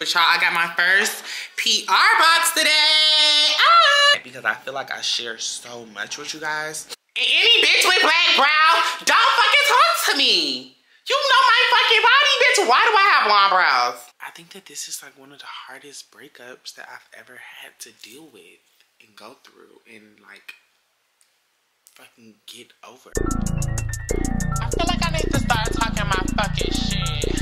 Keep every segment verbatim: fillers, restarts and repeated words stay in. But y'all, I got my first P R box today. Ah! Because I feel like I share so much with you guys. And any bitch with black brow, don't fucking talk to me. You know my fucking body, bitch. Why do I have blonde brows? I think that this is like one of the hardest breakups that I've ever had to deal with and go through and like fucking get over. I feel like I need to start talking my fucking shit.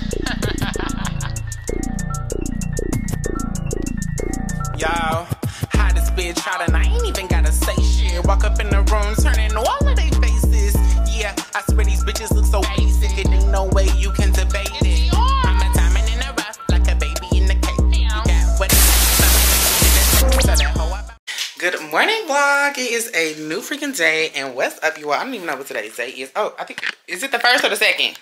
Y'all, hottest bitch hot and I ain't even gotta say shit. Walk up in the room, turning all of they faces. Yeah, I swear these bitches look so basic. It ain't no way you can debate it. I'm a diamond in the rough, like a baby in the cake. You got what it is. Good morning, vlog. It is a new freaking day, and what's up, you all? I don't even know what today's day is. Oh, I think, is it the first or the second?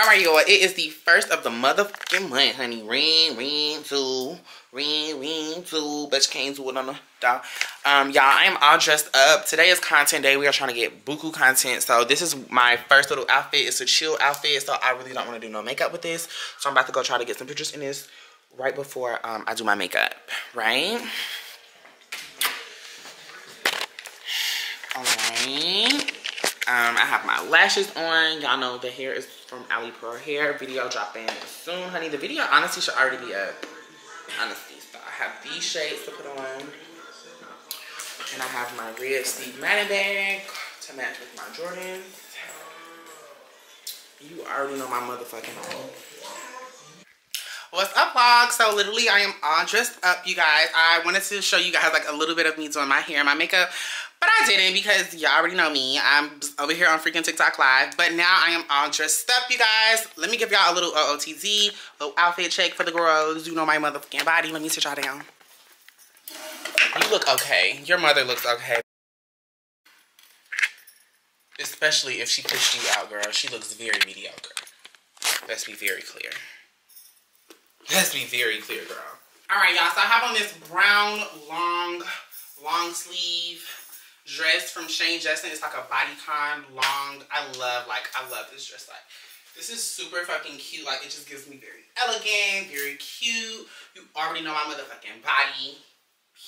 All right, you all, it is the first of the motherfucking month, honey. Ring, ring, two. Ring, ring, two. Bitch came to it on the dog. Um, y'all, I am all dressed up. Today is content day. We are trying to get buku content, so this is my first little outfit. It's a chill outfit, so I really don't want to do no makeup with this, so I'm about to go try to get some pictures in this right before um, I do my makeup, right? All right, um, I have my lashes on. Y'all know the hair is from AliPearl Hair. Video dropping soon, honey. The video honestly should already be up, honestly. So I have these shades to put on, and I have my red Steve Madden bag to match with my Jordans. You already know my motherfucking home. What's up, vlog? So literally, I am all dressed up, you guys. I wanted to show you guys like a little bit of me doing my hair and my makeup. But I didn't because y'all already know me. I'm over here on freaking TikTok Live. But now I am all dressed up, you guys. Let me give y'all a little O O T D, little outfit check for the girls. You know my motherfucking body. Let me sit y'all down. You look okay. Your mother looks okay. Especially if she pushed you out, girl. She looks very mediocre. Let's be very clear. Let's be very clear, girl. All right, y'all. So I have on this brown, long, long sleeve dress from Shane Justin. It's like a bodycon long. I love like I love this dress. Like this is super fucking cute. Like it just gives me very elegant, very cute. You already know my motherfucking body.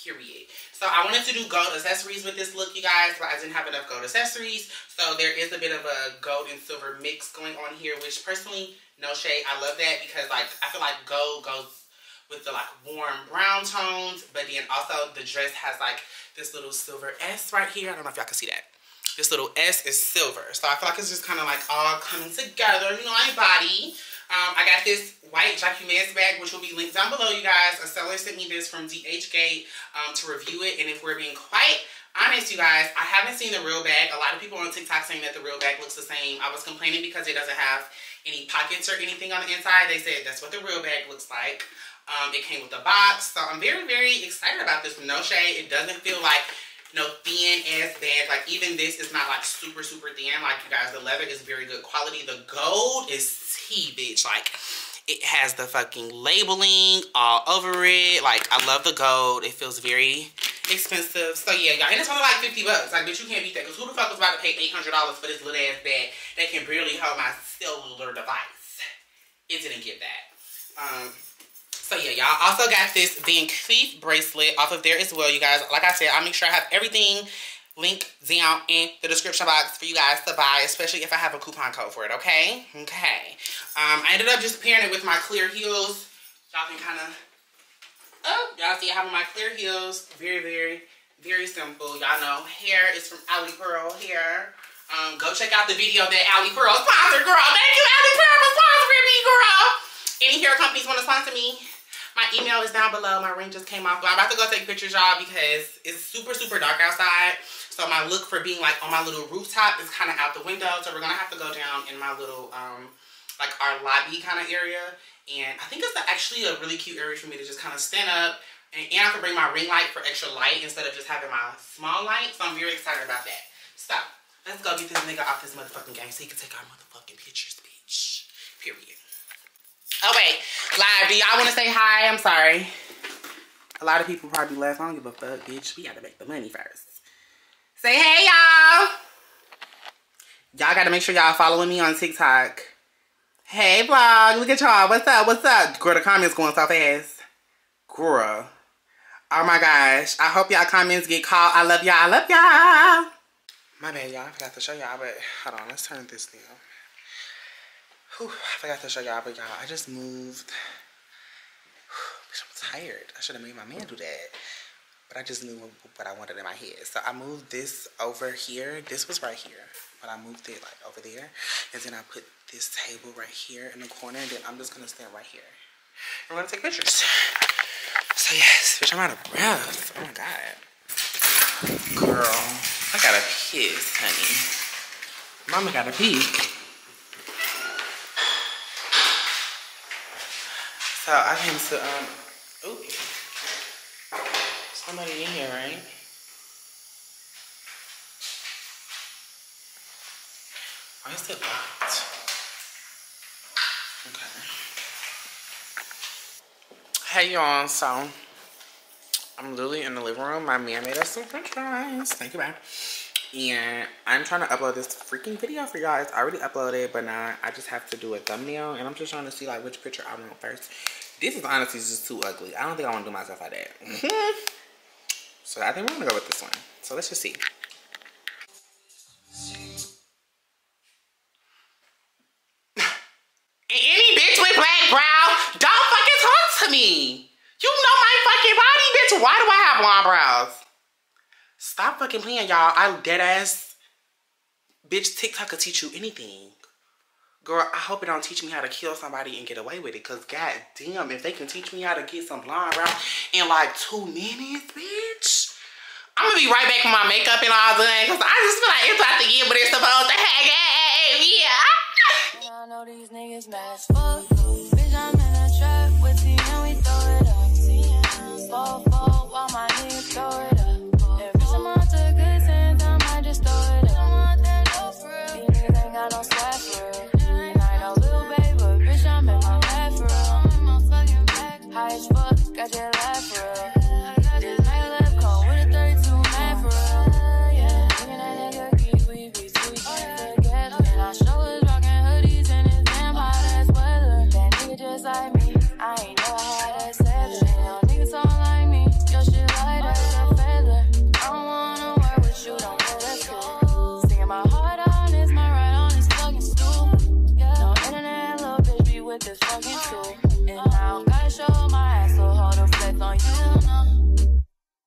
Period. So I wanted to do gold accessories with this look, you guys, but I didn't have enough gold accessories. So there is a bit of a gold and silver mix going on here, which personally, no shade. I love that because like I feel like gold goes with the like warm brown tones, but then also the dress has like this little silver S right here. I don't know if y'all can see that. This little S is silver. So I feel like it's just kind of like all coming together. You know, my body. Um, I got this white Jacquemus bag, which will be linked down below, you guys. A seller sent me this from D H Gate um, to review it. And if we're being quite honest, you guys, I haven't seen the real bag. A lot of people on TikTok saying that the real bag looks the same. I was complaining because it doesn't have any pockets or anything on the inside. They said that's what the real bag looks like. Um, it came with a box, so I'm very, very excited about this. No shade. It doesn't feel like, you know, thin-ass bag. Like, even this is not, like, super, super thin. Like, you guys, the leather is very good quality. The gold is tea, bitch. Like, it has the fucking labeling all over it. Like, I love the gold. It feels very expensive. So, yeah, y'all. And it's only, like, fifty bucks. Like, bitch, you can't beat that. Because who the fuck was about to pay eight hundred dollars for this little-ass bag that can barely hold my cellular device? It didn't get that. Um... So yeah, y'all, also got this Van Cleef bracelet off of there as well, you guys. Like I said, I'll make sure I have everything linked down in the description box for you guys to buy, especially if I have a coupon code for it, okay? Okay. Um, I ended up just pairing it with my clear heels. Y'all can kind of, oh, y'all see I have my clear heels. Very, very, very simple. Y'all know hair is from AliPearl Hair. Um, go check out the video that AliPearl sponsored, girl. Thank you, AliPearl, for sponsoring me, girl. Any hair companies want to sponsor me? My email is down below. My ring just came off. But I'm about to go take pictures, y'all, because it's super, super dark outside. So my look for being, like, on my little rooftop is kind of out the window. So we're going to have to go down in my little, um, like, our lobby kind of area. And I think it's actually a really cute area for me to just kind of stand up. And, and I can bring my ring light for extra light instead of just having my small light. So I'm very excited about that. So let's go get this nigga off this motherfucking game so he can take our motherfucking pictures, bitch. Period. Oh wait, live, do y'all want to say hi? I'm sorry. A lot of people probably laugh. I don't give a fuck, bitch. We gotta make the money first. Say hey, y'all. Y'all gotta make sure y'all following me on TikTok. Hey vlog, look at y'all. What's up? What's up? Girl, the comments going so fast. Girl. Oh my gosh. I hope y'all comments get called. I love y'all. I love y'all. My bad, y'all. I forgot to show y'all, but hold on. Let's turn this down. Whew, I forgot to show y'all, but y'all, I just moved. Whew, I'm tired. I should have made my man do that. But I just knew what I wanted in my head. So I moved this over here. This was right here. But I moved it like over there. And then I put this table right here in the corner, and then I'm just gonna stand right here. And we're gonna take pictures. So yes, bitch, I'm out of breath. Oh my God. Girl, I gotta piss, honey. Mama gotta pee. So I came to, um, ooh. Somebody in here, right? Why is it locked? Hey y'all, so I'm literally in the living room. My man made us some french fries. Thank you, man. And I'm trying to upload this freaking video for y'all. It's already uploaded, but now I just have to do a thumbnail. And I'm just trying to see like which picture I want first. This is honestly just too ugly. I don't think I want to do myself like that. So I think we're going to go with this one. So let's just see. Any bitch with black brow, don't fucking talk to me. You know my fucking body, bitch. Why do I have blonde brows? Stop fucking playing, y'all. I'm dead ass. Bitch, TikTok could teach you anything. Girl, I hope it don't teach me how to kill somebody and get away with it. Because god damn, if they can teach me how to get some blonde brows in like two minutes, bitch. I'm going to be right back with my makeup and all done. Because I just feel like it's about to get what it's supposed to have. Yeah. I know these niggas mad as fuck. Bitch, I'm in a trap with you and we throw it up. Fall, fall, while my niggas throw it up. Every time I took good sense, I might just throw it up. I want that no for real. These niggas ain't got no swag for real. And I ain't no little babe, but bitch, I'm in my lap for real. I'm in my fucking back, high as fuck, got your lap for real. This nigga left cold with a thirty-two man for real. Yeah, nigga, that nigga keep we be two, we can't forget. And I show it. Like me. I ain't know how to say that. Y'all niggas all like me. Your shit lighter than a feather. I don't wanna work with you, don't let us go. Singing my heart on is my right on this fucking stool. Yeah. No internet, little bitch be with this fucking tool. And I don't gotta show my ass, so hold a flex on you. No.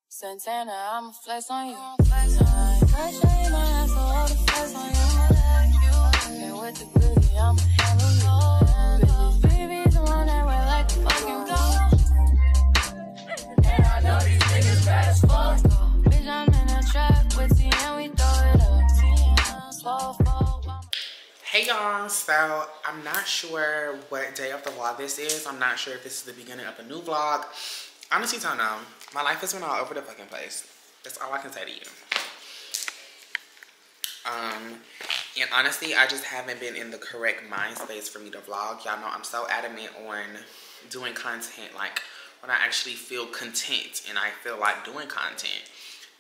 Santana, I'ma flex on you. I'ma flex on you. I show you my ass, so hold a flex on you. And with the booty, I'ma handle you. Bitches, fucking go. And I know these niggas bad as fuck. Bitch, I'm in a trap with T and we throw it up. Hey y'all, so I'm not sure what day of the vlog this is. I'm not sure if this is the beginning of a new vlog. Honestly, don't know. My life has been all over the fucking place. That's all I can say to you. Um, and honestly, I just haven't been in the correct mind space for me to vlog. Y'all know I'm so adamant on doing content like when I actually feel content and I feel like doing content.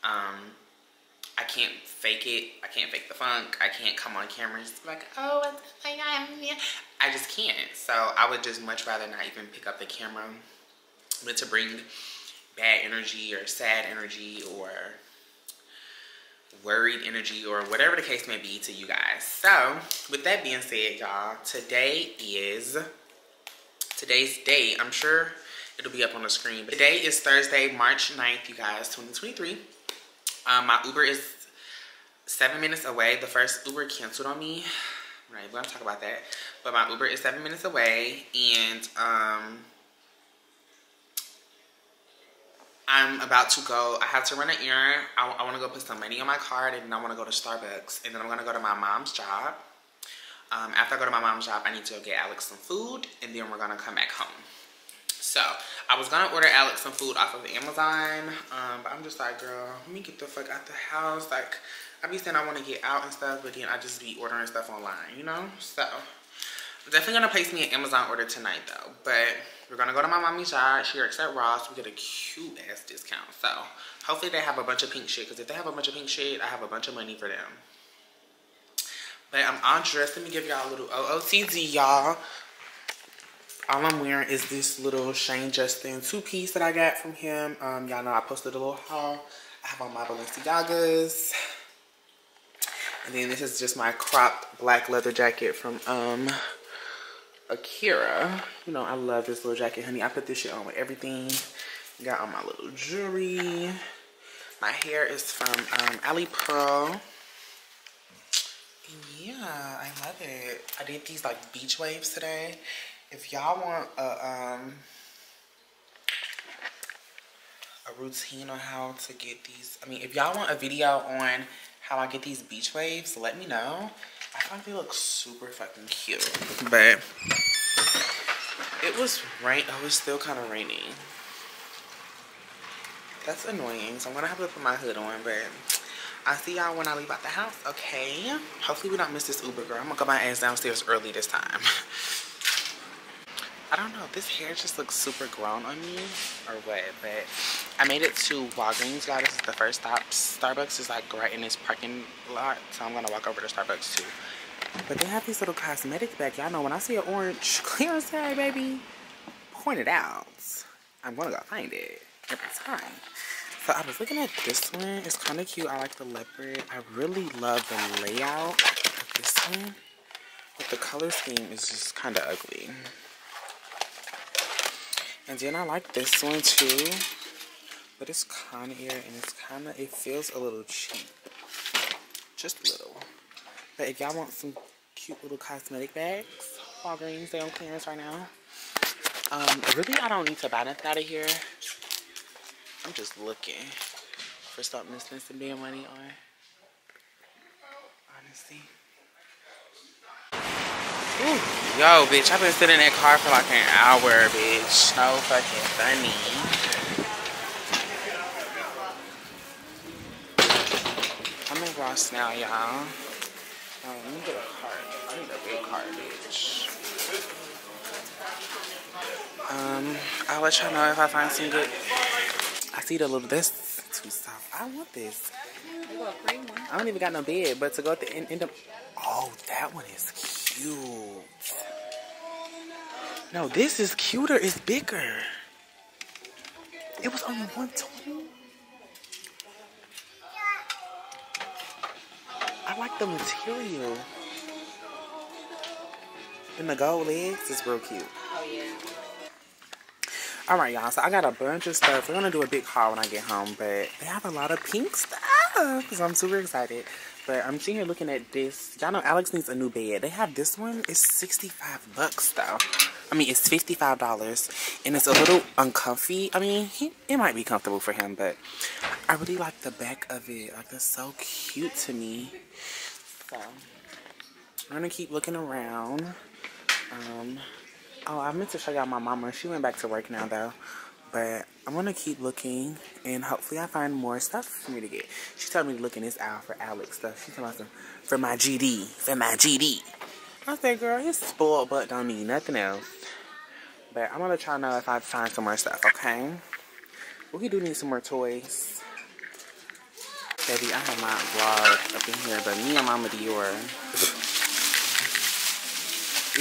Um, I can't fake it. I can't fake the funk. I can't come on camera and just be like, oh, what the fuck I am here. I just can't. So I would just much rather not even pick up the camera, but to bring bad energy or sad energy or worried energy or whatever the case may be to you guys. So with that being said, y'all, today is today's date. I'm sure it'll be up on the screen, but today is Thursday, March ninth, you guys, twenty twenty-three. Um my Uber is seven minutes away. The first Uber canceled on me. I'm not even gonna talk about that, but my Uber is seven minutes away, and um I'm about to go. I have to run an errand. I, I want to go put some money on my card, and then I want to go to Starbucks, and then I'm going to go to my mom's job. Um, after I go to my mom's job, I need to go get Alex some food, and then we're going to come back home. So I was going to order Alex some food off of Amazon, um, but I'm just like, girl, let me get the fuck out the house. Like, I be saying I want to get out and stuff, but then I just be ordering stuff online, you know? So I'm definitely going to place me an Amazon order tonight, though, but we're going to go to my mommy's shop. She works at Ross. We get a cute ass discount. So hopefully they have a bunch of pink shit, because if they have a bunch of pink shit, I have a bunch of money for them. Like, I'm undressed. Let me give y'all a little O O T D, y'all. All I'm wearing is this little Shane Justin two-piece that I got from him. Um, y'all know I posted a little haul. I have on my Balenciagas. And then this is just my cropped black leather jacket from um, Akira. You know, I love this little jacket, honey. I put this shit on with everything. Got on my little jewelry. My hair is from um, AliPearl. Yeah, I love it. I did these like beach waves today. If y'all want a, um, a routine on how to get these, I mean, if y'all want a video on how I get these beach waves, let me know. I thought they look super fucking cute. But it was rain. Oh, it's still kind of rainy. That's annoying. So I'm going to have to put my hood on, but I'll see y'all when I leave out the house, okay? Hopefully we don't miss this Uber, girl. I'm going to go my ass downstairs early this time. I don't know, this hair just looks super grown on me or what, but I made it to Walgreens, y'all. This is the first stop. Starbucks is like right in this parking lot, so I'm gonna walk over to Starbucks too. But they have these little cosmetics back. Y'all know when I see an orange clearance tag, baby, point it out. I'm gonna go find it every time. So I was looking at this one. It's kind of cute. I like the leopard. I really love the layout of this one, but the color scheme is just kind of ugly. And then I like this one too, but it's conier and it's kind of, it feels a little cheap, just a little. But if y'all want some cute little cosmetic bags, Walgreens, they on clearance right now. Um, really, I don't need to buy nothing out of here. I'm just looking for something to spend some damn money on, honestly. Ooh. Yo, bitch, I've been sitting in that car for like an hour, bitch. No fucking funny. I'm in Ross now, y'all. Um, let me get a cart. I need a big cart, bitch. Um, I'll let y'all know if I find some good. I see the little, that's too soft. I want this. I don't even got no bed, but to go at the end, end up. Oh, that one is cute. Cute. No, this is cuter. It's bigger. It was only one twenty. I like the material. And the gold legs is real cute. Oh, yeah. All right, y'all. So I got a bunch of stuff. We're going to do a big haul when I get home, but they have a lot of pink stuff. So I'm super excited. But I'm sitting here looking at this. Y'all know Alex needs a new bed. They have this one. It's sixty-five bucks though. I mean, it's fifty-five dollars. And it's a little uncomfy. I mean, he, it might be comfortable for him. But I really like the back of it. Like, it's so cute to me. So, I'm going to keep looking around. Um, oh, I meant to show y'all my mama. She went back to work now, though. But I'm going to keep looking, and hopefully I find more stuff for me to get. She told me to look in this aisle for Alex stuff. She told me some for my G D. For my G D. I said, girl, his spoiled butt don't need nothing else. But I'm going to try to know if I find some more stuff, okay? Well, we do need some more toys. Baby, I have my vlog up in here, but me and Mama Dior.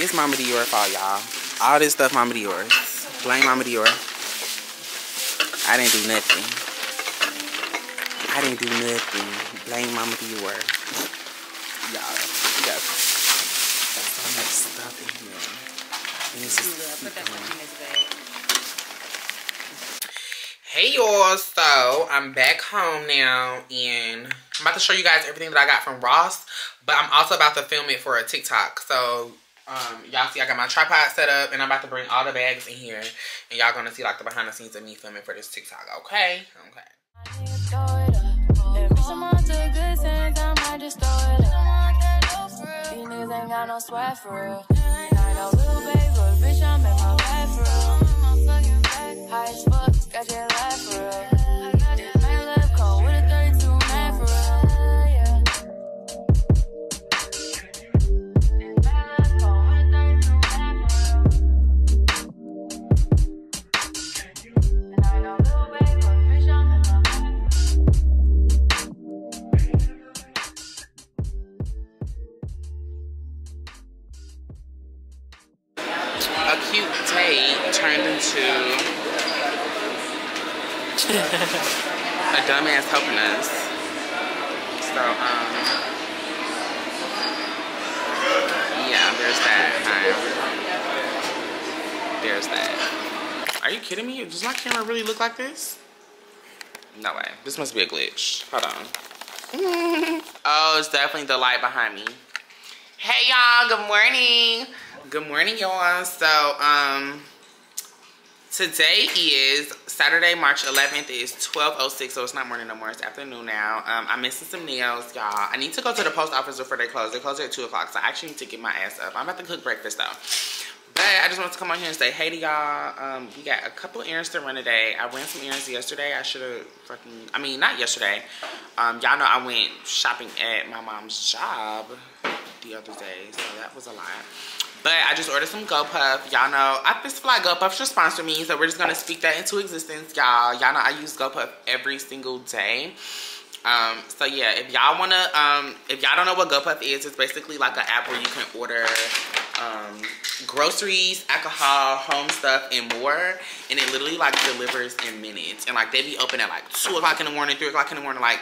It's Mama Dior fault, y'all. All this stuff Mama Dior. Blame Mama Dior. I didn't do nothing. I didn't do nothing. Blame Mama Dior. Y'all, we got so much stuff in here. And it's just put that stuff in this bag. Hey y'all, so I'm back home now and I'm about to show you guys everything that I got from Ross, but I'm also about to film it for a TikTok. So Um, y'all see I got my tripod set up and I'm about to bring all the bags in here and y'all gonna see like the behind the scenes of me filming for this TikTok, okay? Okay. cute date turned into a dumbass helping us. So, um, yeah, there's that. Um, there's that. Are you kidding me? Does my camera really look like this? No way. This must be a glitch. Hold on. Oh, it's definitely the light behind me. Hey y'all, good morning. Good morning y'all. So, um, today is Saturday, March eleventh. It's twelve oh six, so it's not morning no more. It's afternoon now. Um, I'm missing some nails, y'all. I need to go to the post office before they close. They close at two o'clock, so I actually need to get my ass up. I'm about to cook breakfast though. But I just wanted to come on here and say hey to y'all. Um, we got a couple errands to run today. I ran some errands yesterday. I should have fucking, I mean, not yesterday. Um, y'all know I went shopping at my mom's job the other day, so that was a lot. But I just ordered some GoPuff. Y'all know, I just feel like GoPuff should sponsor me, so we're just gonna speak that into existence, y'all. Y'all know I use GoPuff every single day. Um, so yeah, if y'all wanna, um, if y'all don't know what GoPuff is, it's basically like an app where you can order um groceries, alcohol, home stuff, and more, and it literally like delivers in minutes, and like they be open at like two o'clock in the morning, three o'clock in the morning, like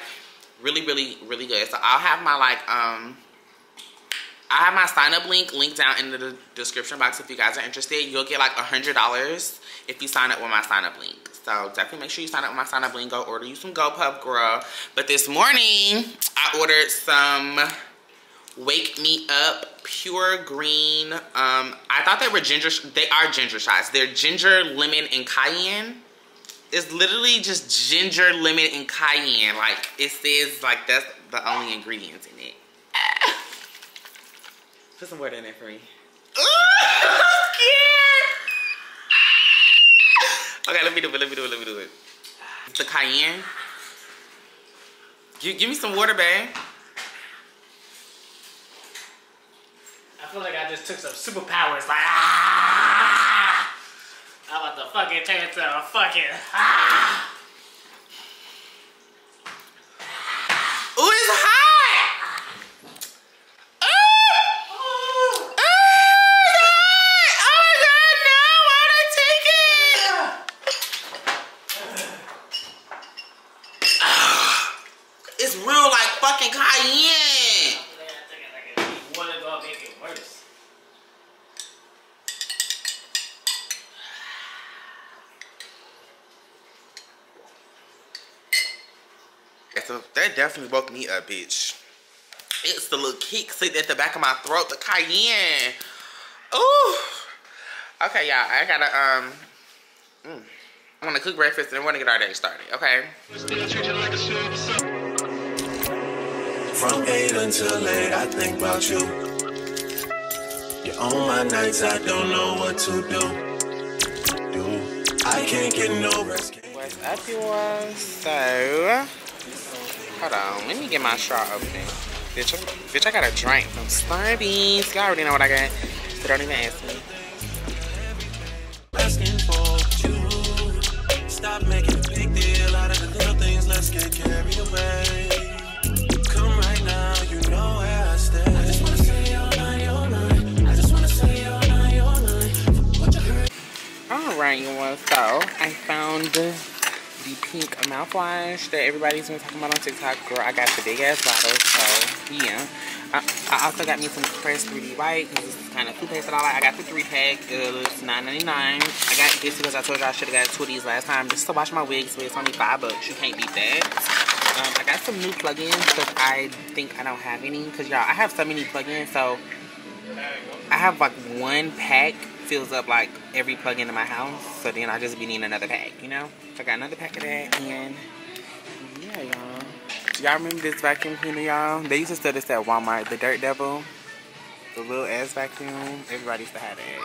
really really really good. So I'll have my like um I have my sign up link linked down in the description box. If you guys are interested, you'll get like a hundred dollars if you sign up with my sign up link. So definitely make sure you sign up with my sign up link. Go order you some GoPuff, girl. But this morning I ordered some Wake Me Up Pure Green. um I thought they were ginger. They are ginger shots. They're ginger, lemon, and cayenne. It's literally just ginger, lemon, and cayenne. Like it says, like that's the only ingredients in it. Put some water in there for me. Ooh, I'm scared. Okay, let me do it. Let me do it. Let me do it. It's the cayenne. You give me some water, babe. I feel like I just took some superpowers, like ah! I'm about to fucking take it to a fucking ah! Ooh, it's hot! Ooh! Ooh, it's hot! Oh my god, no! Why did I take it? It's real like fucking cayenne. That definitely woke me up, bitch. It's the little kick sitting at the back of my throat, the cayenne. Ooh. Okay, y'all. I gotta um. Mm, I wanna cook breakfast and I wanna get our day started. Okay. From eight until eight, I think about you. You're on my nights. I don't know what to do. Do I can't get no rest. What's up, you all? So. Hold on, let me get my straw open. Bitch, bitch, I got a drink from Starbucks. Y'all already know what I got, so don't even ask me. Asking for you. Stop making a big deal out of the little things. Let's get carried away. Come right now, you know where I stay. I just wanna say all night, all night. I just wanna say all night, all night. What you heard? All right, you all. So I found this. The pink mouthwash that everybody's been talking about on TikTok. Girl, I got the big ass bottle, so yeah. I, I also got me some Crest three D White, because this is kind of toothpaste that I like. I got the three pack, it was nine ninety-nine. I got this because I told you I should have got two of these last time just to wash my wigs, but it's only five bucks. You can't beat that. Um, I got some new plugins because I think I don't have any, because y'all, I have so many plugins, so I have like one pack. Fills up like every plug-in in my house, so then I just be needing another pack, you know. So I got another pack of that, and yeah, y'all. Y'all remember this vacuum cleaner, y'all? They used to sell this at Walmart, the Dirt Devil, the little ass vacuum. Everybody used to have that.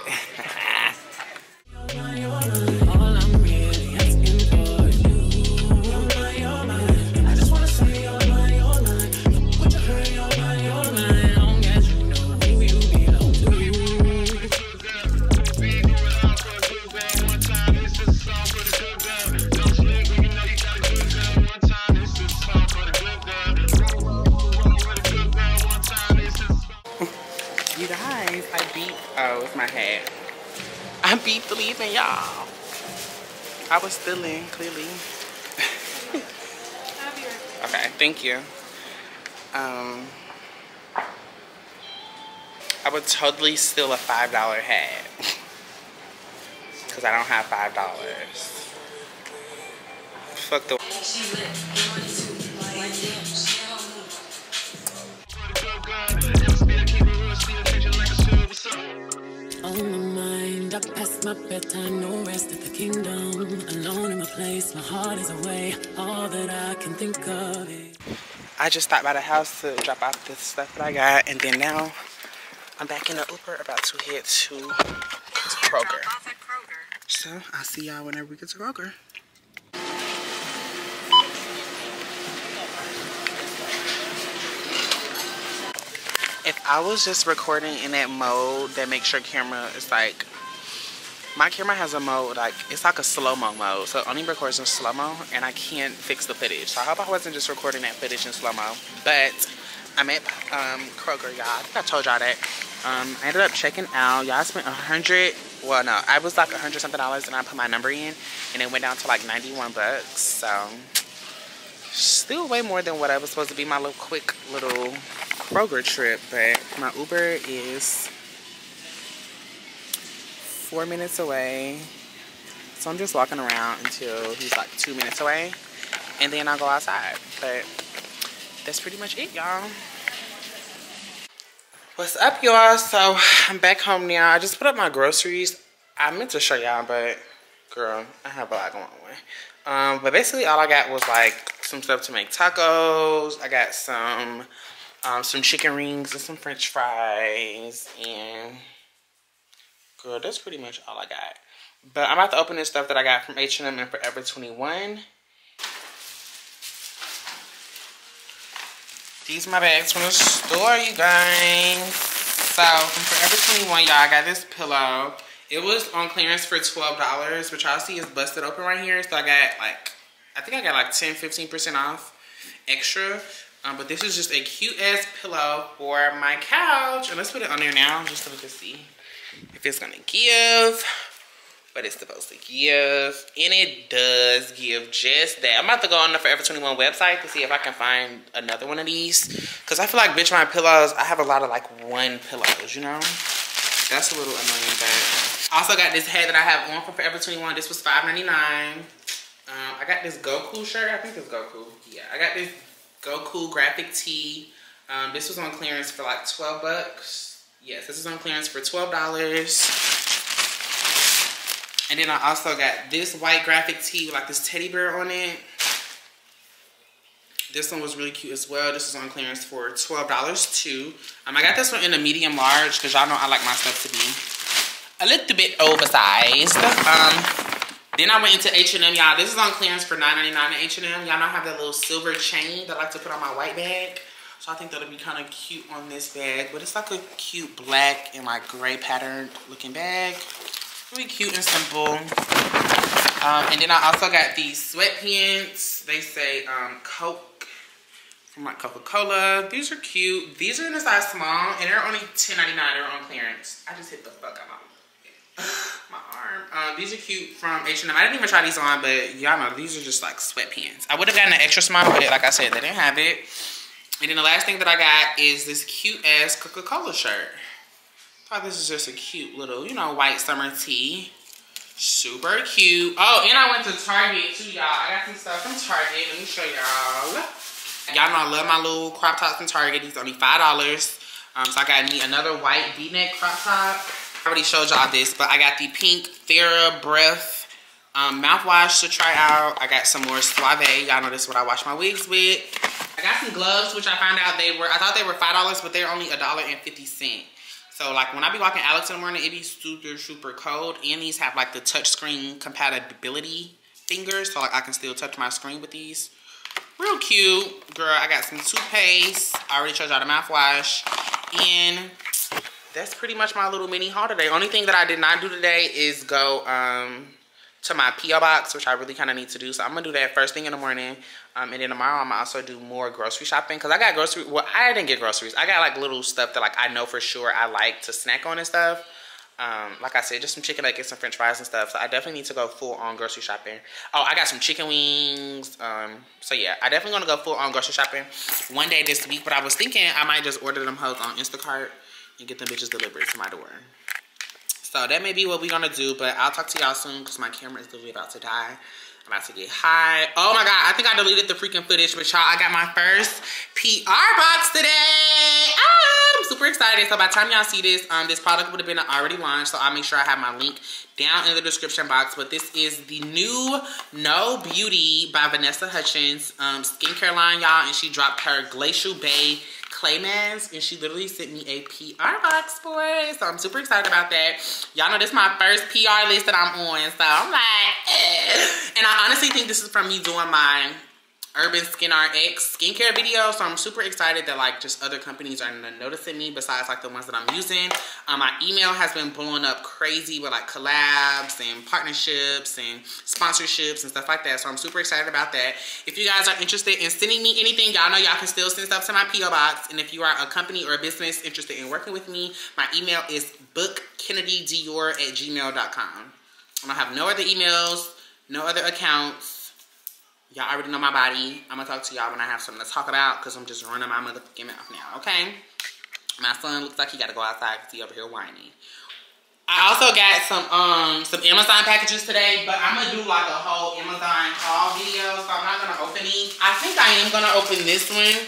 You guys, I beat, oh, it's my hat. be believing y'all. I was stealing, clearly. Okay, thank you. Um, I would totally steal a five dollar hat. Because I don't have five dollars. Fuck the... On my mind, up past my bedtime, no rest at the kingdom. Alone in my place, my heart is away. All that I can think of is... I just stopped by the house to drop off the stuff that I got, and then now I'm back in the Uber, about to head to, to Kroger. So I'll see y'all whenever we get to Kroger. If I was just recording in that mode that makes your camera is like, my camera has a mode like, it's like a slow-mo mode. So it only records in slow-mo and I can't fix the footage. So I hope I wasn't just recording that footage in slow-mo. But I'm at um, Kroger, y'all. I think I told y'all that. Um, I ended up checking out. Y'all spent a hundred, well no, I was like a hundred something dollars and I put my number in and it went down to like ninety-one bucks. So still way more than what I was supposed to be my little quick little Kroger trip, but my Uber is four minutes away, so I'm just walking around until he's like two minutes away, and then I'll go outside. But that's pretty much it, y'all. What's up, y'all? So I'm back home now. I just put up my groceries. I meant to show y'all, but girl, I have a lot going on. Um, but basically, all I got was like some stuff to make tacos. I got some. Um, some chicken rings and some french fries, and girl, that's pretty much all I got. But I'm about to open this stuff that I got from H and M and Forever twenty-one. These are my bags from the store, you guys. So from Forever twenty-one, y'all, I got this pillow. It was on clearance for twelve dollars, which y'all see is busted open right here. So I got like, I think I got like ten, fifteen percent off extra. Um, but this is just a cute ass pillow for my couch. And let's put it on there now just so we can see if it's gonna give. But it's supposed to give. And it does give just that. I'm about to go on the Forever twenty-one website to see if I can find another one of these. Cause I feel like bitch my pillows, I have a lot of like one pillows, you know? That's a little annoying, but. Also got this hat that I have on from Forever twenty-one. This was five ninety-nine. Um, I got this Goku shirt. I think it's Goku. Yeah, I got this Goku graphic tee. Um, this was on clearance for like twelve bucks. Yes, this is on clearance for twelve dollars. And then I also got this white graphic tee with like this teddy bear on it. This one was really cute as well. This is on clearance for twelve dollars too. Um, I got this one in a medium large because y'all know I like my stuff to be a little bit oversized. Um, Then I went into H and M, y'all. This is on clearance for nine ninety-nine at H and M. Y'all know I have that little silver chain that I like to put on my white bag. So I think that'll be kind of cute on this bag. But it's like a cute black and like gray patterned looking bag. Really cute and simple. Um, and then I also got these sweatpants. They say um, Coke from like Coca-Cola. These are cute. These are in a size small and they're only ten ninety-nine. They're on clearance. I just hit the fuck out. My arm. Um, these are cute from H and M. I didn't even try these on, but y'all know these are just like sweatpants. I would have gotten an extra small, but like I said, they didn't have it. And then the last thing that I got is this cute ass Coca-Cola shirt. I thought this is just a cute little, you know, white summer tee. Super cute. Oh, and I went to Target too, y'all. I got some stuff from Target. Let me show y'all. Y'all know I love my little crop tops from Target. These are only five dollars. Um, so I got me another white V-neck crop top. I already showed y'all this, but I got the Pink Thera Breath um, mouthwash to try out. I got some more Suave. Y'all know this is what I wash my wigs with. I got some gloves, which I found out they were, I thought they were five dollars, but they're only a dollar and fifty cents. So like when I be walking Alex in the morning, it be super, super cold. And these have like the touchscreen compatibility fingers. So like I can still touch my screen with these. Real cute. Girl, I got some toothpaste. I already showed y'all the mouthwash. And that's pretty much my little mini haul today. Only thing that I did not do today is go um, to my P O box, which I really kind of need to do. So I'm going to do that first thing in the morning. Um, and then tomorrow I'm going to also do more grocery shopping. Because I got grocery. Well, I didn't get groceries. I got like little stuff that like I know for sure I like to snack on and stuff. Um, like I said, just some chicken nuggets, some french fries and stuff. So I definitely need to go full on grocery shopping. Oh, I got some chicken wings. Um, so yeah, I definitely gonna go full on grocery shopping one day this week. But I was thinking I might just order them hoes on Instacart and get them bitches delivered to my door. So that may be what we gonna do, but I'll talk to y'all soon because my camera is literally about to die. I'm about to get high. Oh my God, I think I deleted the freaking footage, but y'all, I got my first P R box today. I'm super excited. So by the time y'all see this, um, this product would have been already launched. So I'll make sure I have my link down in the description box. But this is the new No Beauty by Vanessa Hudgens um, skincare line, y'all. And she dropped her Glacial Bay clay mask, and she literally sent me a P R box for it. So I'm super excited about that. Y'all know this is my first P R list that I'm on, so I'm like, eh. And I honestly think this is from me doing my Urban Skin R X skincare video. So I'm super excited that like just other companies are noticing me besides like the ones that I'm using. Um, my email has been blowing up crazy with like collabs and partnerships and sponsorships and stuff like that. So I'm super excited about that. If you guys are interested in sending me anything, y'all know y'all can still send stuff to my P O box. And if you are a company or a business interested in working with me, my email is book kennedy dior at gmail dot com. And I have no other emails, no other accounts. Y'all already know my body. I'm gonna talk to y'all when I have something to talk about because I'm just running my motherfucking mouth now, okay? My son looks like he gotta go outside because he over here whining. I also got some um some Amazon packages today, but I'm gonna do like a whole Amazon haul video, so I'm not gonna open these. I think I am gonna open this one.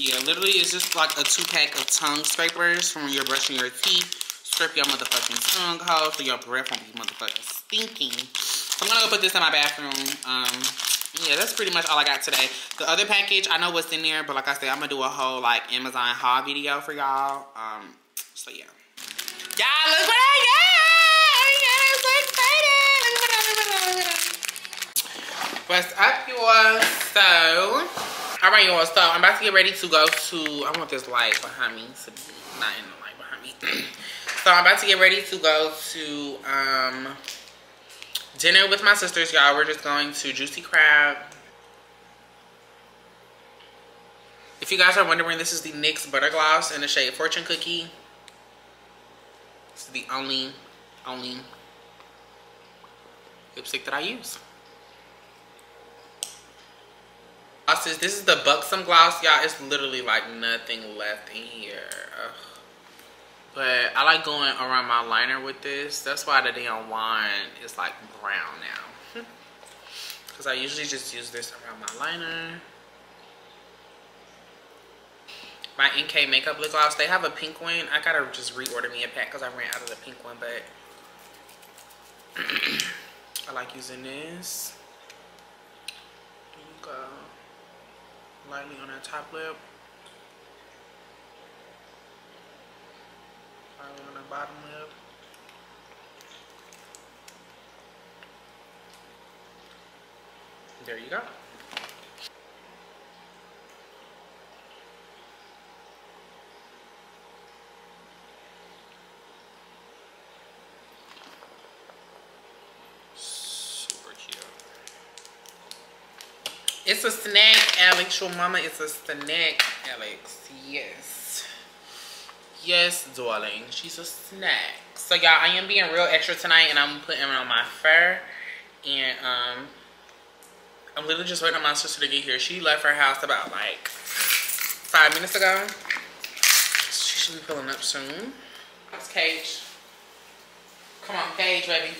Yeah, literally it's just like a two-pack of tongue scrapers from when you're brushing your teeth. Strip your motherfucking tongue, hole, so your breath won't be motherfucking stinking. So I'm gonna go put this in my bathroom. Um, yeah, that's pretty much all I got today. The other package, I know what's in there, but like I said, I'm gonna do a whole like Amazon haul video for y'all. Um, so yeah. Y'all, look what I got! I'm so excited! What's up, y'all? So, all right, y'all. So I'm about to get ready to go to. I want this light behind me to be not in the light behind me. So I'm about to get ready to go to. Um, Dinner with my sisters, y'all. We're just going to Juicy Crab. If you guys are wondering, this is the N Y X Butter Gloss in the shade Fortune Cookie. This is the only, only lipstick that I use. Glosses. This is the Buxom Gloss, y'all. It's literally like nothing left in here. Ugh. But I like going around my liner with this. That's why the damn wand is like brown now. Because I usually just use this around my liner. My N K Makeup Lip Gloss. They have a pink one. I gotta just reorder me a pack because I ran out of the pink one. But I like using this. There you go. Lightly on that top lip. On the bottom lip. There you go. Super cute. It's a snack, Alex. Your mama is a snack, Alex. Yes. Yes, darling. She's a snack. So, y'all, I am being real extra tonight, and I'm putting on my fur. And, um, I'm literally just waiting on my sister to get here. She left her house about, like, five minutes ago. She should be pulling up soon. That's Cage. Come on, Cage, baby.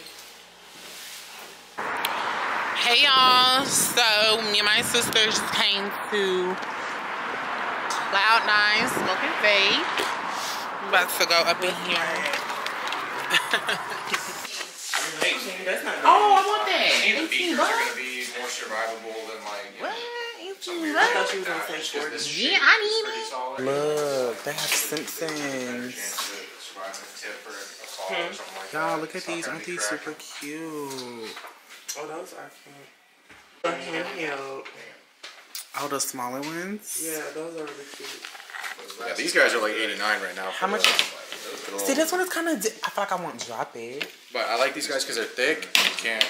Hey, y'all. So, me and my sister just came to Cloud Nine Smoking Fade. I'm about to go up in here. Oh, I want that. These features are going to be more survivable than like. What? eighteen bucks? Yeah, I need it. Look, they have Simpsons. Hmm. Y'all, look at these. Aren't these super cute? Oh, those are cute. They're handheld. Oh, the smaller ones? Yeah, those are really cute. Yeah, these guys are like eighty-nine right now. How much? The, See, this one is kind of. I feel like I won't drop it. But I like these guys because they're thick. And you can't.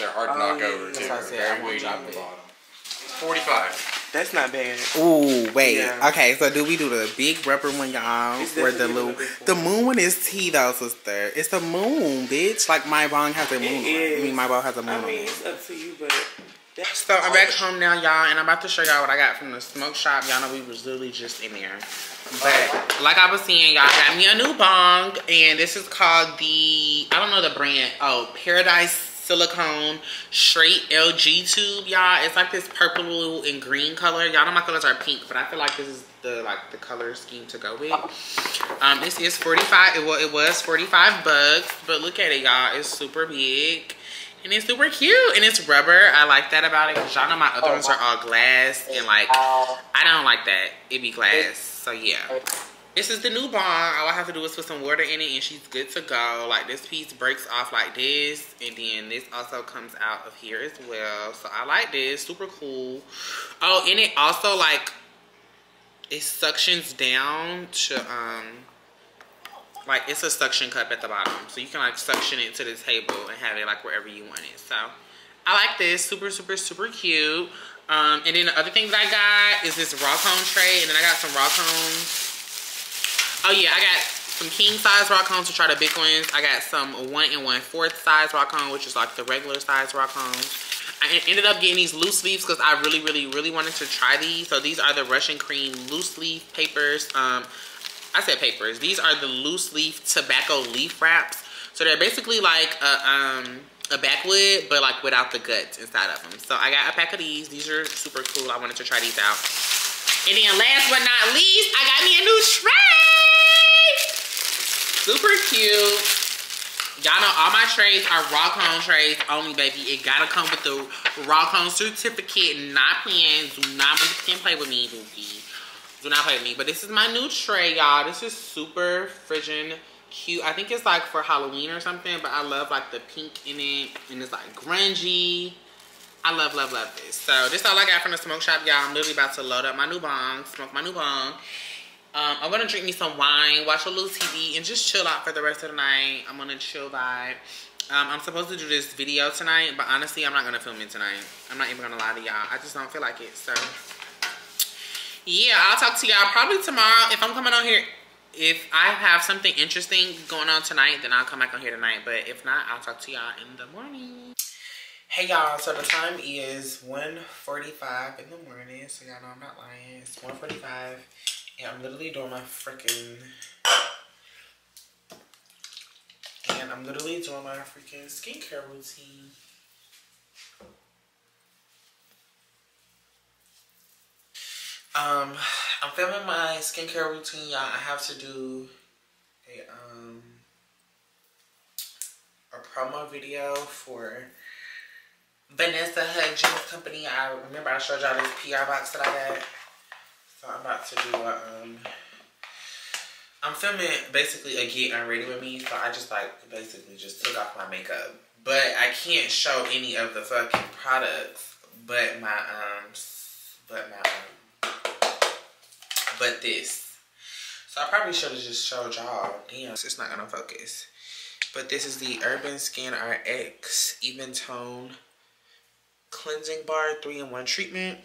They're hard to knock oh, yeah, over. That's too. What I said. I won't drop it. Forty-five. That's not bad. Ooh, wait. Yeah. Okay, so do we do the big rubber one, y'all? Or the little... The moon one is tea, though, sister. It's the moon, bitch. Like, my bong has a moon. I mean, my bong has a moon. I mean, it's up to you, but... So, I'm back home now, y'all, and I'm about to show y'all what I got from the smoke shop. Y'all know we was literally just in there. But, like I was saying, y'all, got me a new bong, and this is called the... I don't know the brand. Oh, Paradise silicone straight L G tube, y'all. It's like this purple and green color. Y'all know my colors are pink, but I feel like this is the like the color scheme to go with. Um, this is forty-five. It was it was forty-five bucks, but look at it, y'all. It's super big and it's super cute and it's rubber. I like that about it because y'all know my other ones are all glass and like I don't like that. It be glass, so yeah. This is the new bong. All I have to do is put some water in it and she's good to go. Like this piece breaks off like this. And then this also comes out of here as well. So I like this. Super cool. Oh, and it also like, it suctions down to, um, like it's a suction cup at the bottom. So you can like suction it to the table and have it like wherever you want it. So I like this. Super, super, super cute. Um, and then the other things I got is this raw cone tray. And then I got some raw cones. Oh yeah, I got some king size rock cones to try the big ones. I got some one and one fourth size rock cone, which is like the regular size rock cones. I ended up getting these loose leaves because I really, really, really wanted to try these. So these are the Russian cream loose leaf papers. Um, I said papers. These are the loose leaf tobacco leaf wraps. So they're basically like a, um, a backwood, but like without the guts inside of them. So I got a pack of these. These are super cool. I wanted to try these out. And then last but not least, I got me a new tray. Super cute. Y'all know all my trays are raw cone trays only, baby. It gotta come with the raw cone certificate, not plans. Do not play with me, Dookie. Do not play with me. But this is my new tray, y'all. This is super friggin' cute. I think it's like for Halloween or something, but I love like the pink in it. And it's like grungy. I love, love, love this. So this is all I got from the smoke shop, y'all. I'm literally about to load up my new bong, smoke my new bong. Um, I'm going to drink me some wine, watch a little T V, and just chill out for the rest of the night. I'm going to chill vibe. Um, I'm supposed to do this video tonight, but honestly, I'm not going to film it tonight. I'm not even going to lie to y'all. I just don't feel like it. So, yeah, I'll talk to y'all probably tomorrow. If I'm coming on here, if I have something interesting going on tonight, then I'll come back on here tonight. But if not, I'll talk to y'all in the morning. Hey, y'all. So, the time is one forty-five in the morning. So, y'all know I'm not lying. It's one forty-five. Yeah, I'm literally doing my freaking, and I'm literally doing my freaking skincare routine. Um, I'm filming my skincare routine, y'all. I have to do a um a promo video for Vanessa Hudgens company. I remember I showed y'all this P R box that I got. So I'm about to do a, um, I'm filming basically a get and ready with me. So I just like basically just took off my makeup. But I can't show any of the fucking products but my, um, but my, but this. So I probably should have just showed y'all. Damn, it's not gonna focus. But this is the Urban Skin R X Even Tone Cleansing Bar three in one Treatment.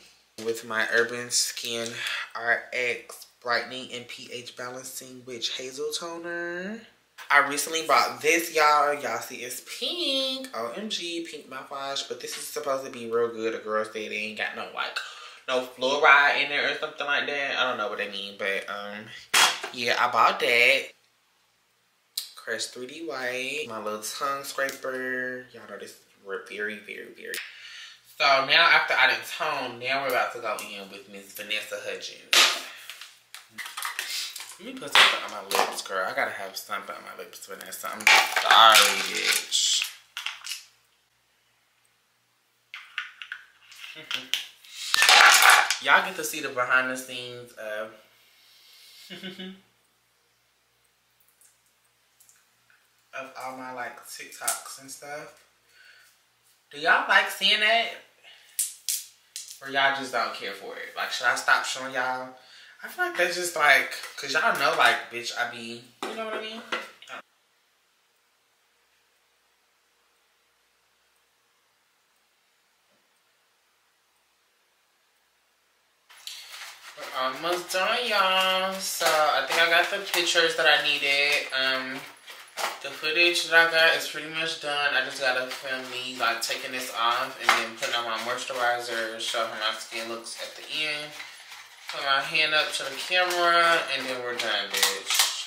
With my Urban Skin R X Brightening and P H Balancing Witch Hazel Toner. I recently bought this, y'all. Y'all see it's pink. O M G, pink mouthwash. But this is supposed to be real good. A girl said they ain't got no, like, no fluoride in there or something like that. I don't know what they mean. But, um, yeah, I bought that. Crest three D White. My little tongue scraper. Y'all know this is very, very, very... So now after I done toned, now we're about to go in with Miss Vanessa Hudgens. Let me put something on my lips, girl. I gotta have something on my lips, Vanessa. I'm sorry, bitch. Mm-hmm. Y'all get to see the behind the scenes of... of all my, like, TikToks and stuff. Do y'all like seeing that? Or y'all just don't care for it? Like, should I stop showing y'all? I feel like that's just like, because y'all know, like, bitch, I be, you know what I mean? almost done, y'all. So I think I got the pictures that I needed. Um, the footage that I got is pretty much done. I just gotta film me like taking this off and then putting on my moisturizer, show how my skin looks at the end. Put my hand up to the camera and then we're done, bitch.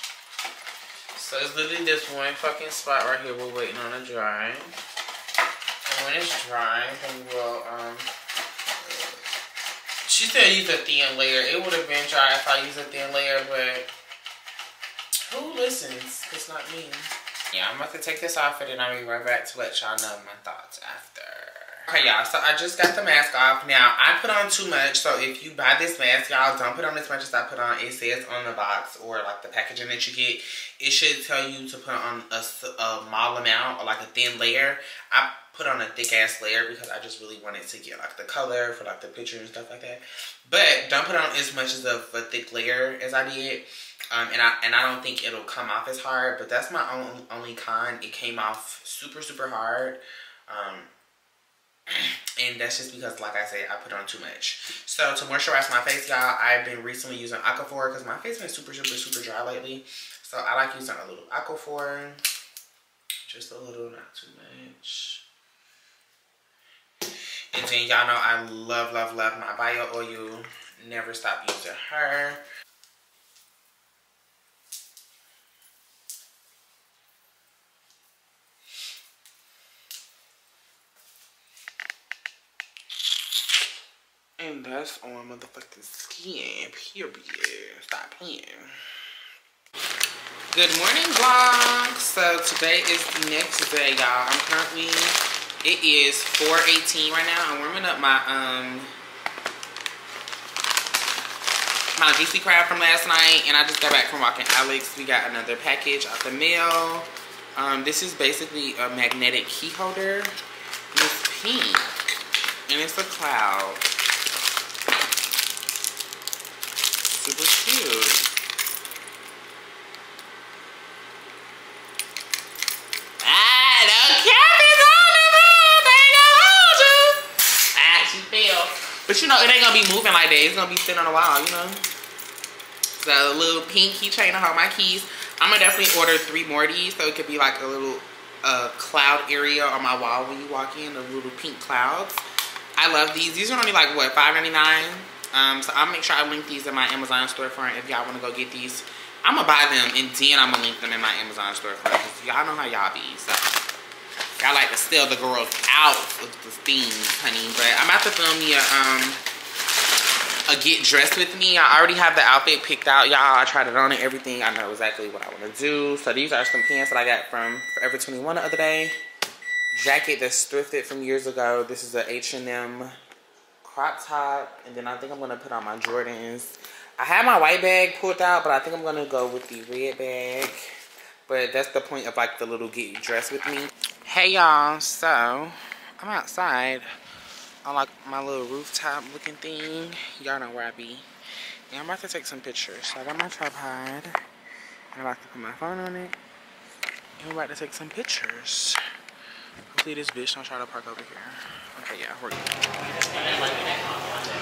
So it's literally this one fucking spot right here we're waiting on to dry. And when it's dry, then we'll um she said use a thin layer. It would have been dry if I used a thin layer, but who listens? It's not me. Yeah, I'm about to take this off and then I'll be right back to let y'all know my thoughts after. Okay, y'all, so I just got the mask off. Now, I put on too much, so if you buy this mask, y'all, don't put on as much as I put on. It says on the box or like the packaging that you get, it should tell you to put on a, a small amount or like a thin layer. I put on a thick ass layer because I just really wanted to get like the color for like the picture and stuff like that. But don't put on as much as a, a thick layer as I did. Um, and I and I don't think it'll come off as hard, but that's my own only con. It came off super, super hard. Um, and that's just because, like I said, I put on too much. So to moisturize my face, y'all, I've been recently using Aquaphor because my face been super, super, super dry lately. So I like using a little Aquaphor, just a little, not too much. And then y'all know I love, love, love my bio oil. Never stop using her. And that's on motherfucking skin, period. Stop playing. Good morning, vlog. So today is the next day, y'all. I'm currently, it is four eighteen right now. I'm warming up my, um, my Juicy Crab from last night. And I just got back from walking Alex. We got another package out the mail. Um, this is basically a magnetic key holder. It's pink. And it's a cloud. Super cute. Ah, no cap is on the move. They ain't gonna hold you. Ah, she fell. But you know, it ain't gonna be moving like that. It's gonna be sitting on the wall, you know? So, a little pink keychain to hold my keys. I'm gonna definitely order three more of these. So, it could be like a little uh, cloud area on my wall when you walk in. The little pink clouds. I love these. These are only like, what, five ninety-nine? Um, so I'll make sure I link these in my Amazon storefront if y'all want to go get these. I'm going to buy them and then I'm going to link them in my Amazon storefront because y'all know how y'all be. So y'all like to sell the girls out with the things, honey. But I'm about to film me a, um, a get dressed with me. I already have the outfit picked out, y'all. I tried it on and everything. I know exactly what I want to do. So these are some pants that I got from Forever twenty-one the other day. Jacket that's thrifted from years ago. This is a H and M crop top, and then I think I'm gonna put on my Jordans. I had my white bag pulled out, but I think I'm gonna go with the red bag. But that's the point of like the little get dressed with me. Hey y'all, so I'm outside on like my little rooftop looking thing. Y'all know where I be. And I'm about to take some pictures. So I got my tripod, and I'm about to put my phone on it, and we're about to take some pictures. Hopefully this bitch don't try to park over here. Okay, yeah, we're good.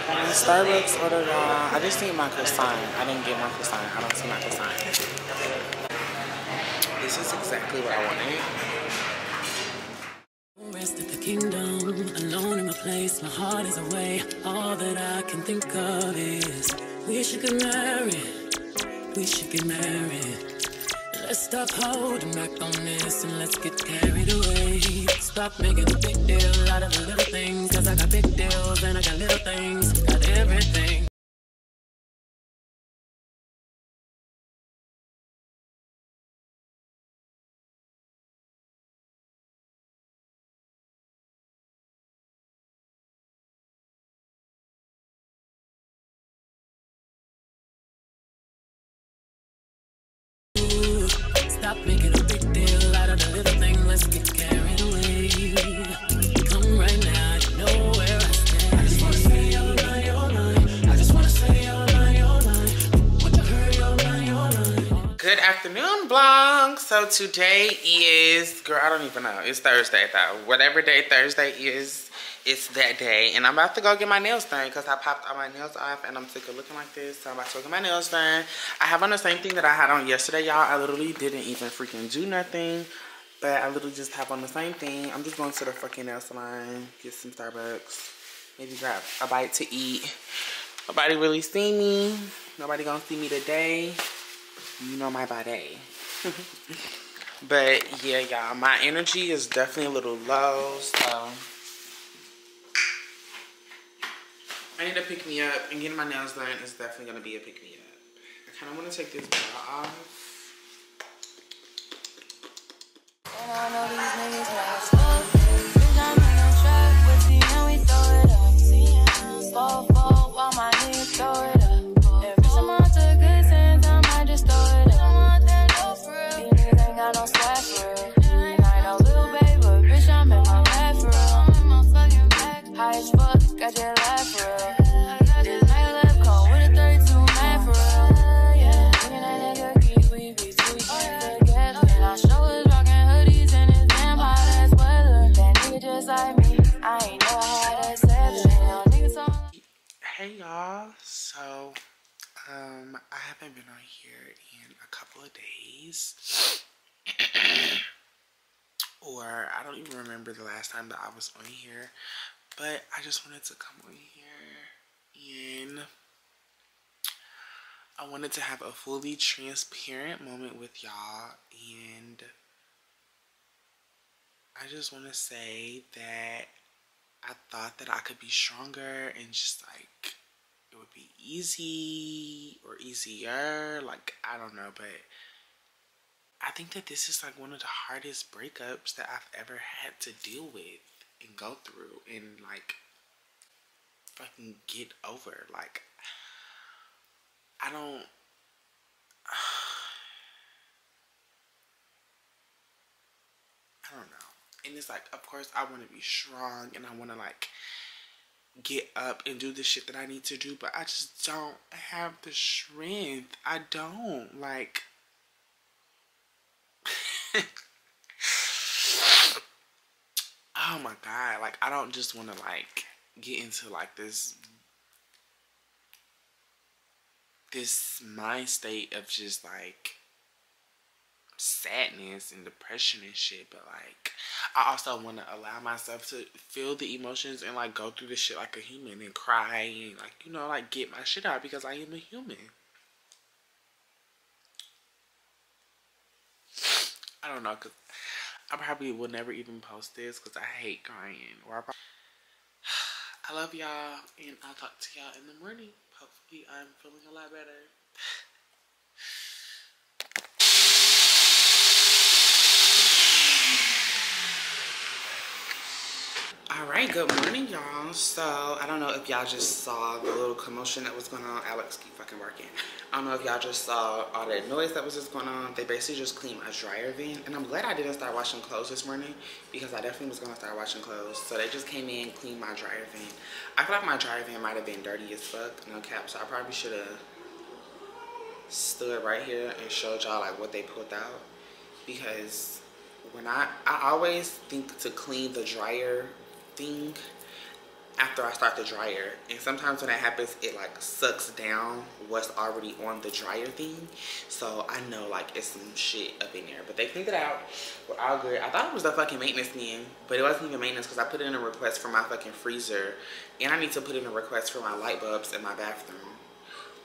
And Starbucks ordered, uh, I just need my croissant. I didn't get my croissant. I don't see my croissant. This is exactly what I wanted. Rest of the kingdom, alone in my place. My heart is away. All that I can think of is we should get married. We should get married. Let's stop holding back on this and let's get carried away. Stop making a big deal out of the little things, cause I got big deals and I got little things, got everything. Stop making a big deal out of the little thing. Let's get carried away. Come right now, you know where I stand. I just wanna say all night, all night. I just wanna say all night, all night. What you heard, all night, all night. Good afternoon, vlog. So today is, girl, I don't even know. It's Thursday though. Whatever day Thursday is, It's that day, and I'm about to go get my nails done because I popped all my nails off and I'm sick of looking like this, so I'm about to go get my nails done. I have on the same thing that I had on yesterday, y'all. I literally didn't even freaking do nothing, but I literally just have on the same thing. I'm just going to the fucking nail salon, get some Starbucks, maybe grab a bite to eat. Nobody really see me. Nobody gonna see me today. You know my body. But yeah, y'all, my energy is definitely a little low, so I need to pick me up, and getting my nails done is definitely going to be a pick me up. I kind of want to take this bra off. And I know these niggas not stuff. Bitch, I'm in no truck with me and we throw it up. See, I'm slow fall while my niggas throw it up. Every time I took good sense, I might just throw it up. I don't want that no fruit. These niggas ain't got no swag for it. And I know little babe, but bitch, I'm in my lap for real. I'm in my fucking back. High as fuck, got your lap for real. Hey y'all, so um I haven't been on here in a couple of days or I don't even remember the last time that I was on here, but I just wanted to come on here and I wanted to have a fully transparent moment with y'all, and I just want to say that I thought that I could be stronger and just like it would be easy or easier, like I don't know, but I think that this is like one of the hardest breakups that I've ever had to deal with and go through and like fucking get over. Like I don't I don't know. And it's like, of course, I want to be strong and I want to, like, get up and do the shit that I need to do. But I just don't have the strength. I don't. Like, oh, my God. Like, I don't just want to, like, get into, like, this, this mind state of just, like, sadness and depression and shit, but like I also want to allow myself to feel the emotions and like go through the shit like a human and cry and like, you know, like get my shit out because I am a human. I don't know, because I probably will never even post this because I hate crying, or I, probably... I love y'all and I'll talk to y'all in the morning. Hopefully I'm feeling a lot better. Alright, good morning, y'all. So, I don't know if y'all just saw the little commotion that was going on. Alex, keep fucking barking. I don't know if y'all just saw all that noise that was just going on. They basically just cleaned my dryer vent. And I'm glad I didn't start washing clothes this morning because I definitely was going to start washing clothes. So, they just came in and cleaned my dryer vent. I feel like my dryer vent might have been dirty as fuck. No cap. So, I probably should have stood right here and showed y'all, like, what they pulled out. Because when I... I always think to clean the dryer thing after I start the dryer, and sometimes when that happens it like sucks down what's already on the dryer thing, so I know like it's some shit up in there. But they cleaned it out, we're all good. I thought it was the fucking maintenance man, but it wasn't even maintenance because I put in a request for my fucking freezer, and I need to put in a request for my light bulbs in my bathroom.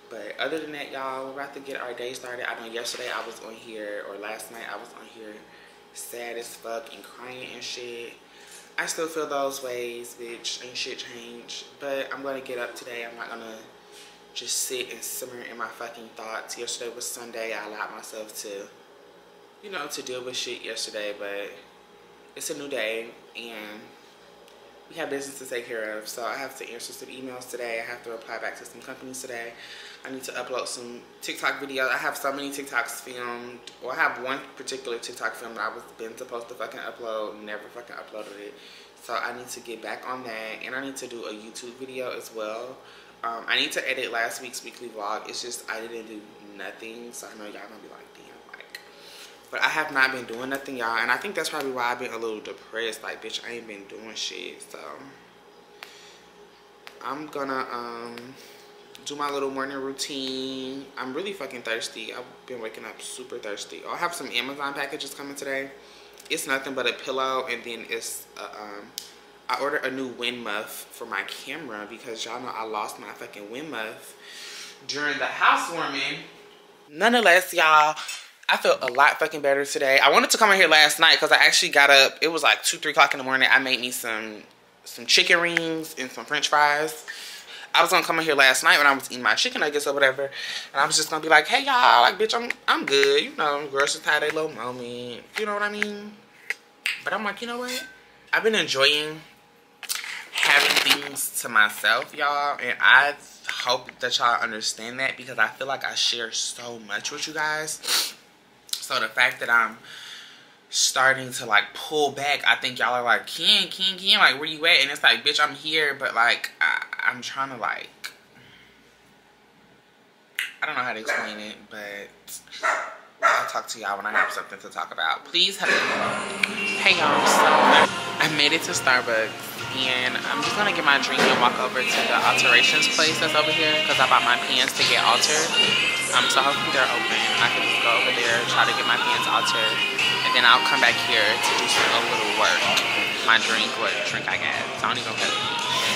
But other than that, y'all, we're about to get our day started. I know yesterday I was on here, or last night I was on here sad as fuck and crying and shit. I still feel those ways, bitch, ain't shit changed. But I'm gonna get up today. I'm not gonna just sit and simmer in my fucking thoughts. Yesterday was Sunday. I allowed myself to, you know, to deal with shit yesterday, but it's a new day and we have business to take care of. So I have to answer some emails today. I have to reply back to some companies today. I need to upload some TikTok videos. I have so many TikToks filmed. Well, I have one particular TikTok film that I was been supposed to fucking upload, never fucking uploaded it. So I need to get back on that, and I need to do a YouTube video as well. Um, I need to edit last week's weekly vlog. It's just I didn't do nothing, so I know y'all gonna be like, damn, like. But I have not been doing nothing, y'all, and I think that's probably why I've been a little depressed. Like, bitch, I ain't been doing shit, so I'm gonna um do my little morning routine. I'm really fucking thirsty. I've been waking up super thirsty. I'll have some Amazon packages coming today. It's nothing but a pillow, and then it's uh, um I ordered a new wind muff for my camera because y'all know I lost my fucking wind muff during the housewarming. Nonetheless, y'all, I feel a lot fucking better today. I wanted to come in here last night because I actually got up. It was like two, three o'clock in the morning. I made me some some chicken rings and some french fries. I was going to come in here last night when I was eating my chicken nuggets or whatever. And I was just going to be like, hey, y'all. Like, bitch, I'm I'm good. You know, girls just had a little moment. You know what I mean? But I'm like, you know what? I've been enjoying having things to myself, y'all. And I hope that y'all understand that because I feel like I share so much with you guys. So the fact that I'm starting to like pull back, I think y'all are like, Ken, Ken, Ken, like where you at? And it's like, bitch, I'm here, but like I, I'm trying to like, I don't know how to explain it, but I'll talk to y'all when I have something to talk about. Please help me. Hey y'all, so I made it to Starbucks and I'm just gonna get my drink and walk over to the alterations place that's over here because I bought my pants to get altered. Um, so hopefully they're open. I can just go over there, try to get my pants altered, and then I'll come back here to do some a little work. My drink, what drink I got. So I don't even know.